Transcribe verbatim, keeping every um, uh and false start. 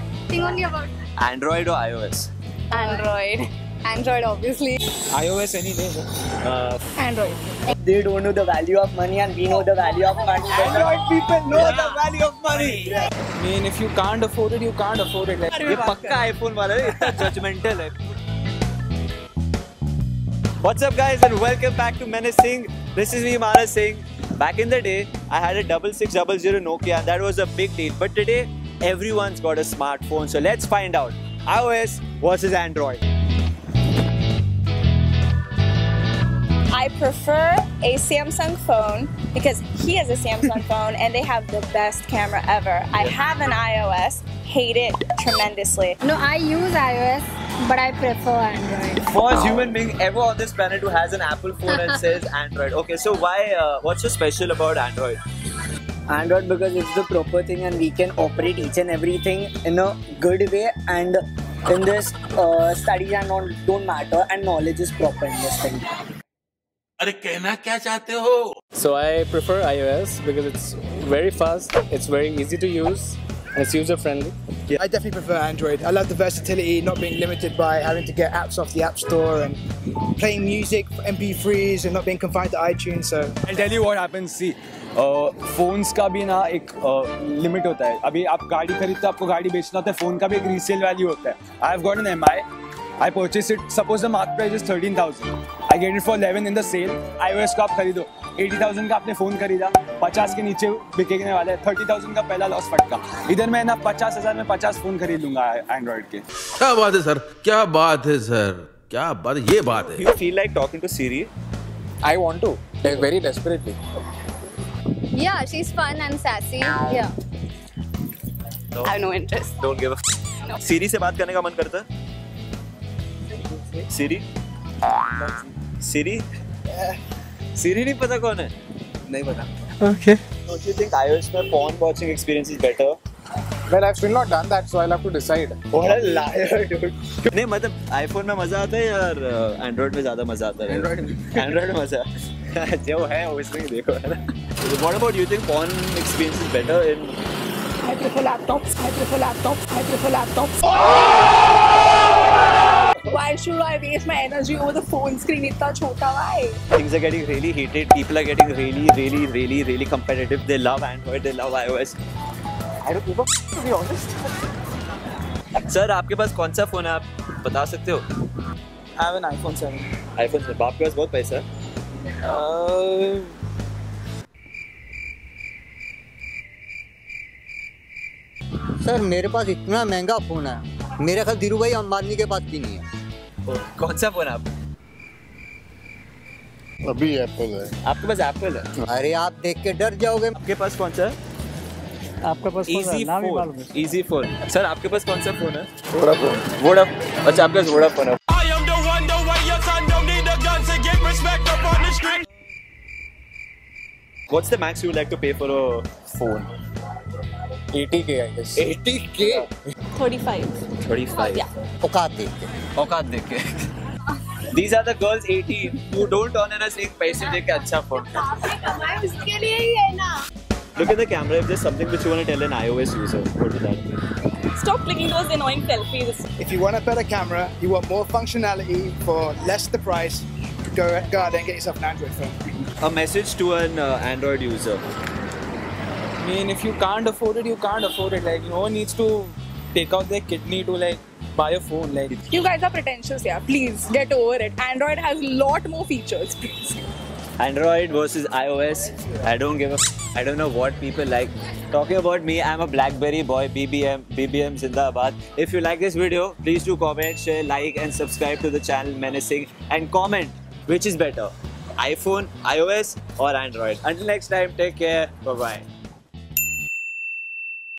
chatting only about? Android or iOS? Android. Android, obviously. iOS any day. Uh, Android. They don't know the value of money and we know the value of money. Android people know yeah. the value of money. Yeah. I mean, if you can't afford it, you can't afford it. Like, ये पक्का iPhone वाला है, इतना judgmental है. What's up, guys, and welcome back to Menace Singh. This is me, Manas Singh. Back in the day, I had a six six zero zero Nokia, and that was a big deal. But today, everyone's got a smartphone. So let's find out iOS versus Android. I prefer a Samsung phone because he has a Samsung phone and they have the best camera ever. I have an iOS, hate it tremendously. No, I use iOS, but I prefer Android. First human being ever on this planet who has an Apple phone and says Android. Okay, so why? Uh, what's so special about Android? Android because it's the proper thing and we can operate each and everything in a good way, and in this uh, studies and all don't matter and knowledge is proper in this thing. So I prefer iOS because it's very fast, it's very easy to use, and it's user friendly. Yeah. I definitely prefer Android. I love the versatility, not being limited by having to get apps off the App Store and playing music, M P threes, and not being confined to iTunes. So I'll tell you what happens. See, uh, phones ka bhi na ek uh, limit hota hai. Abhi aap gaadi kharidte, aapko gaadi bechna hota hai. Phone ka bhi ek resale value hota hai. I've got an M I. I purchased it. Suppose the market price is thirteen thousand. I get it for eleven in the sale. iOS ka aap kharido. eighty thousand का आपने phone खरीदा, fifty के नीचे बिकेने वाला है, thirty thousand का पहला loss फटका. इधर मैं ना fifty thousand में fifty फोन खरीद लूंगा एंड्रॉइड के. क्या बात है सर, क्या बात है सर, क्या बात है, ये बात है. You feel like talking to Siri? I want to, very desperately. Yeah, she's fun and sassy. Yeah. No. I have no interest. Don't give a. No. Siri से बात करने का मन करता है? Siri? Siri? Siri नहीं पता कौन है? नहीं पता. Okay. Don't you think iOS में porn watching experience is better? Well, I've still not done that, so I'll have to decide. What a liar, dude. नहीं मतलब iPhone में मजा आता है यार, Android में ज़्यादा मजा आता है. Android. Android में मजा. जो है obviously देखो है ना. What about you think porn experience is better in? I prefer laptops. I prefer laptops. I prefer laptops. Why should I waste my energy over the phone screen? It's so small. Why? Things are getting really heated. People are getting really, really, really, really competitive. They love Android. They love iOS. I don't give a f**k, to be honest. Sir, आपके पास कौन सा phone है? आप बता सकते हो? I have an iPhone seven. iPhone seven. बाप के पास बहुत पैसा है. Sir, मेरे पास इतना महंगा phone है. मेरा ख्याल धीरू भाई अंबानी के पास भी नहीं है. कौन सा फोन आप? अभी एप्पल है. आपके पास एप्पल है? अरे आप देख के डर जाओगे. आपके पास कौन सा? आपके पास easy phone. Easy phone. Sir आपके पास कौन सा फोन है? Vodafone. वोडा. अच्छा आपके पास वोडा फोन है. What's the max you would like to pay for a phone? eighty K I guess. eighty K? thirty-five. thirty-five. Yeah. औकात देखे. औकात देखे. These are the girls eighteen who don't honor us एक पैसे देके अच्छा phone. आपने कमाया उसके लिए ही है ना. Look at the camera. If there's something which you want to tell an iOS user, what would that be? Stop clicking those annoying selfies. If you want a better camera, you want more functionality for less the price, go go out and get yourself an Android phone. A message to an uh, Android user. I mean, if you can't afford it, you can't afford it. Like, no one needs to take out their kidney to like buy a phone. Like, you guys are pretentious, yeah. Please get over it. Android has a lot more features. Please. Android versus iOS. I don't give a. F I don't know what people like. Talking about me, I'm a Blackberry boy. B B M, B B M Zindabad. If you like this video, please do comment, share, like, and subscribe to the channel Menace Singh. And comment which is better, iPhone, iOS, or Android. Until next time, take care. Bye bye.